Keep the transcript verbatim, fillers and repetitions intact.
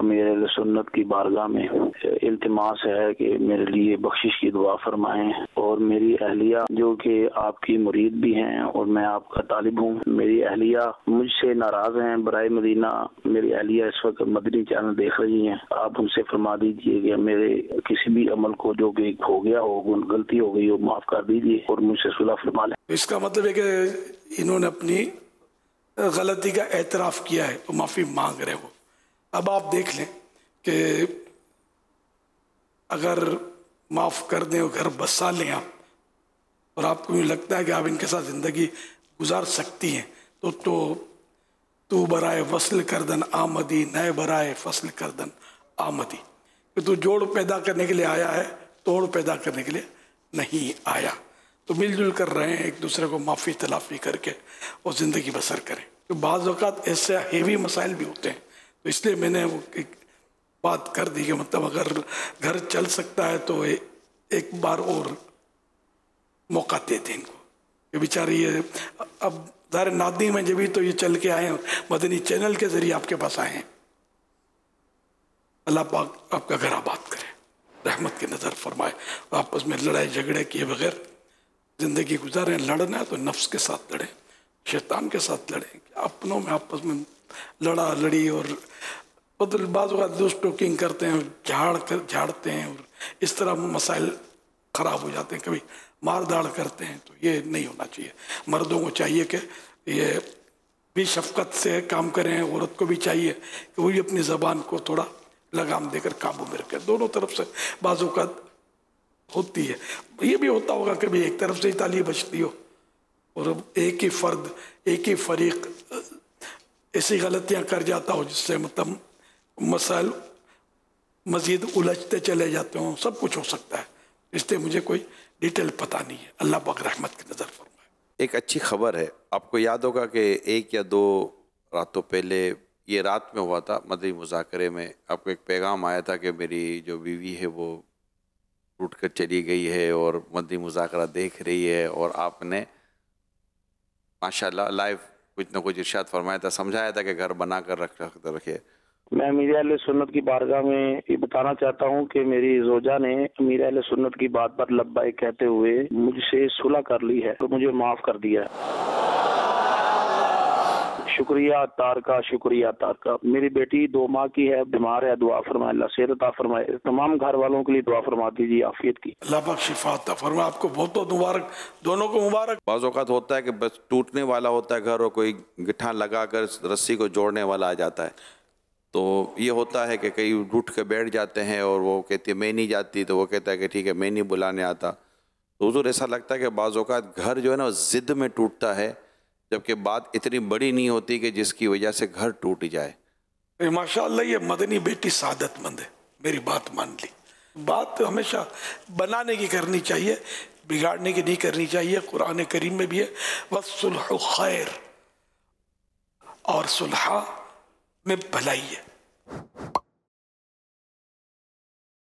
अमीर अहले सुन्नत की बारगाह में इल्तिमास है कि मेरे लिए बख्शिश की दुआ फरमाएं, और मेरी अहलिया जो कि आपकी मुरीद भी हैं और मैं आपका तालिब हूँ, मेरी अहलिया मुझसे नाराज हैं, बराए मदीना मेरी अहलिया इस वक्त मदनी चैनल देख रही हैं, आप उनसे फरमा दीजिए कि मेरे किसी भी अमल को जो कि हो गया हो, गलती हो गई हो, माफ कर दीजिए और मुझसे सुलह फरमा लें। इसका मतलब है कि इन्होंने अपनी गलती का एतराफ़ किया है और माफ़ी मांग रहे हो। अब आप देख लें कि अगर माफ़ कर दें और घर बसा लें आप, और आपको यूँ लगता है कि आप इनके साथ ज़िंदगी गुजार सकती हैं, तो तो तू बराए वसल करदन आमदी नए बराए फसल करदन आमदी, कि तू जोड़ पैदा करने के लिए आया है, तोड़ पैदा करने के लिए नहीं आया। तो मिलजुल कर रहे हैं, एक दूसरे को माफ़ी तलाफ़ी करके और ज़िंदगी बसर करें। तो बाज़ औक़ात ऐसे हेवी मसाइल भी होते हैं, तो इसलिए मैंने वो एक बात कर दी कि मतलब अगर घर चल सकता है तो ए, एक बार और मौका दे दें इनको, ये बेचारे ये अब दार नादी में जब भी तो ये चल के आए हैं, मदनी चैनल के ज़रिए आपके पास आए हैं। अल्लाह पाक आपका घर आबाद करे, रहमत की नज़र फरमाए, आपस में लड़ाई झगड़े किए बगैर ज़िंदगी गुजारें। लड़ना है तो नफ्स के साथ लड़ें, शैतान के साथ लड़ें, अपनों में आपस में लड़ा लड़ी और बदल बाज़ दोस्त टोकिंग करते हैं, झाड़ कर झाड़ते हैं, और इस तरह मसाइल ख़राब हो जाते हैं, कभी मार दाड़ करते हैं। तो ये नहीं होना चाहिए। मर्दों को चाहिए कि ये भी शफ़क़त से काम करें, औरत को भी चाहिए कि वो भी अपनी ज़बान को थोड़ा लगाम देकर काबू में रखें। दोनों तरफ से बाज़ों का होती है, ये भी होता होगा कभी एक तरफ से ही ताली बजती हो और एक ही फ़र्द एक ही फ़रीक़ ऐसी गलतियां कर जाता हो जिससे मतलब मसाइल मज़ीद उलझते चले जाते हों, सब कुछ हो सकता है। इसलिए मुझे कोई डिटेल पता नहीं है। अल्लाह पाक रहमत की नज़र फरमाए। एक अच्छी खबर है, आपको याद होगा कि एक या दो रातों पहले, ये रात में हुआ था, मदनी मुज़ाकरे में आपको एक पैगाम आया था कि मेरी जो बीवी है वो टूट कर चली गई है और मदनी मुज़ाकरा देख रही है, और आपने माशाल्लाह लाइव कुछ न कुछ इरशाद फरमाया था, समझाया था कि घर बना कर रख रखे। मैं मीरा अली सुन्नत की बारगाह में ये बताना चाहता हूँ कि मेरी जोजा ने मीरा अली सुन्नत की बात पर लब्बाइक कहते हुए मुझसे सुलह कर ली है, तो मुझे माफ़ कर दिया। शुक्रिया तारका, शुक्रिया तारका। मेरी बेटी दो माह की है, बीमार है, दुआ फरमाए, अल्लाह सेहत अता फरमाए, तमाम घर वालों के लिए दुआ फरमा दीजिए, आफियत की अल्लाह पाक शिफा अता फरमाए। आपको बहुत बहुत मुबारक, दोनों को मुबारक। बाज़ औक़ात होता है कि बस टूटने वाला होता है घर और कोई गिट्ठा लगा कर रस्सी को जोड़ने वाला आ जाता है, तो ये होता है कि कई रूठ के बैठ जाते हैं और वो कहती है मैं नहीं जाती, तो वो कहता है कि ठीक है मैं नहीं बुलाने आता। तो हुज़ूर ऐसा लगता है कि बाज़ औक़ात घर जो है ना ज़िद में टूटता है, जबकि बात इतनी बड़ी नहीं होती कि जिसकी वजह से घर टूट जाए। माशाल्लाह ये मदनी बेटी सादतमंद है, मेरी बात मान ली। बात हमेशा बनाने की करनी चाहिए, बिगाड़ने की नहीं करनी चाहिए। कुरान करीम में भी है वस्सुल्हु खैर, और सुलह में भलाई है।